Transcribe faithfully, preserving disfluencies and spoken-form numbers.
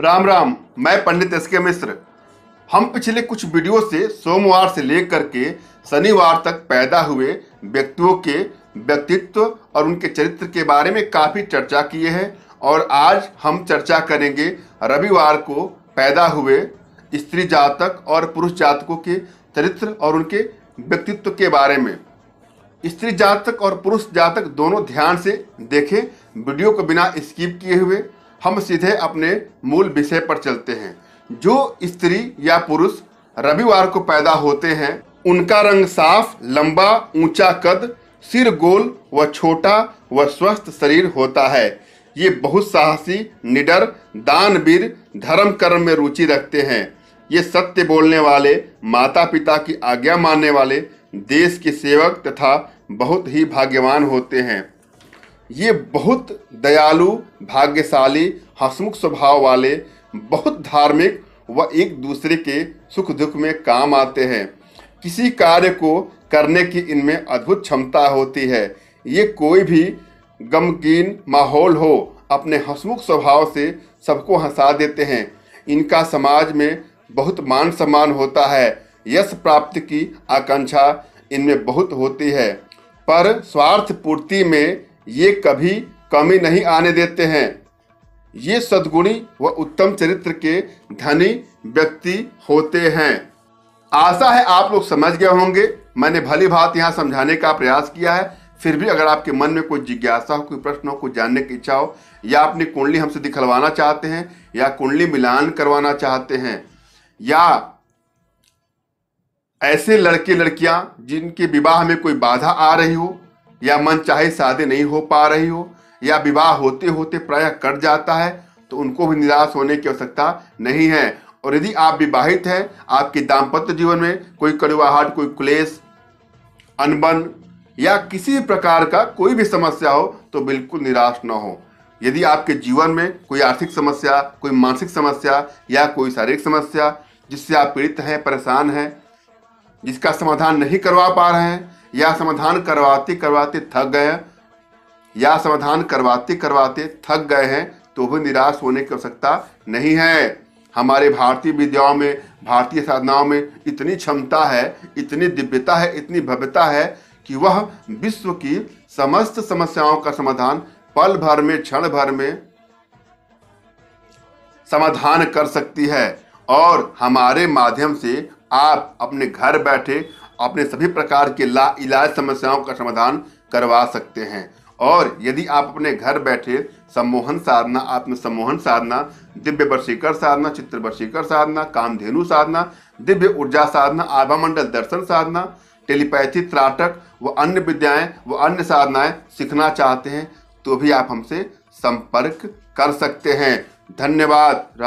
राम राम, मैं पंडित एसके मिश्र। हम पिछले कुछ वीडियो से सोमवार से लेकर के शनिवार तक पैदा हुए व्यक्तियों के व्यक्तित्व और उनके चरित्र के बारे में काफ़ी चर्चा किए हैं और आज हम चर्चा करेंगे रविवार को पैदा हुए स्त्री जातक और पुरुष जातकों के चरित्र और उनके व्यक्तित्व के बारे में। स्त्री जातक और पुरुष जातक दोनों ध्यान से देखें, वीडियो को बिना स्किप किए हुए। हम सीधे अपने मूल विषय पर चलते हैं। जो स्त्री या पुरुष रविवार को पैदा होते हैं उनका रंग साफ, लंबा, ऊंचा कद, सिर गोल व छोटा व स्वस्थ शरीर होता है। ये बहुत साहसी, निडर, दानवीर, धर्म कर्म में रुचि रखते हैं। ये सत्य बोलने वाले, माता पिता की आज्ञा मानने वाले, देश के सेवक तथा बहुत ही भाग्यवान होते हैं। ये बहुत दयालु, भाग्यशाली, हंसमुख स्वभाव वाले, बहुत धार्मिक व एक दूसरे के सुख दुख में काम आते हैं। किसी कार्य को करने की इनमें अद्भुत क्षमता होती है। ये कोई भी गमगीन माहौल हो, अपने हंसमुख स्वभाव से सबको हंसा देते हैं। इनका समाज में बहुत मान सम्मान होता है। यश प्राप्ति की आकांक्षा इनमें बहुत होती है, पर स्वार्थ पूर्ति में ये कभी कमी नहीं आने देते हैं। ये सद्गुणी व उत्तम चरित्र के धनी व्यक्ति होते हैं। आशा है आप लोग समझ गए होंगे। मैंने भली भांति यहाँ समझाने का प्रयास किया है। फिर भी अगर आपके मन में कोई जिज्ञासा हो, कोई प्रश्न हो, कोई जानने की इच्छा हो, या अपनी कुंडली हमसे दिखलवाना चाहते हैं या कुंडली मिलान करवाना चाहते हैं, या ऐसे लड़के लड़कियां जिनके विवाह में कोई बाधा आ रही हो या मन चाहे शादी नहीं हो पा रही हो या विवाह होते होते प्रायः कट जाता है, तो उनको भी निराश होने की आवश्यकता नहीं है। और यदि आप विवाहित हैं, आपके दाम्पत्य जीवन में कोई कड़वाहट, कोई क्लेश, अनबन या किसी प्रकार का कोई भी समस्या हो, तो बिल्कुल निराश ना हो। यदि आपके जीवन में कोई आर्थिक समस्या, कोई मानसिक समस्या या कोई शारीरिक समस्या जिससे आप पीड़ित हैं, परेशान हैं, जिसका समाधान नहीं करवा पा रहे हैं, या समाधान करवाते करवाते थक गए हैं या समाधान करवाते करवाते थक गए हैं, तो भी निराश होने की आवश्यकता नहीं है। हमारे भारतीय विद्याओं में, भारतीय साधनाओं में इतनी क्षमता है, इतनी दिव्यता है, इतनी भव्यता है कि वह विश्व की समस्त समस्याओं का समाधान पल भर में, क्षण भर में समाधान कर सकती है। और हमारे माध्यम से आप अपने घर बैठे अपने सभी प्रकार के ला इलाज समस्याओं का समाधान करवा सकते हैं। और यदि आप अपने घर बैठे सम्मोहन साधना, आत्म सम्मोहन साधना, दिव्य वशीकर साधना, चित्र वशीकर साधना, कामधेनु साधना, दिव्य ऊर्जा साधना, आभामंडल दर्शन साधना, टेलीपैथी, त्राटक व अन्य विद्याएं व अन्य साधनाएं सीखना चाहते हैं, तो भी आप हमसे संपर्क कर सकते हैं। धन्यवाद।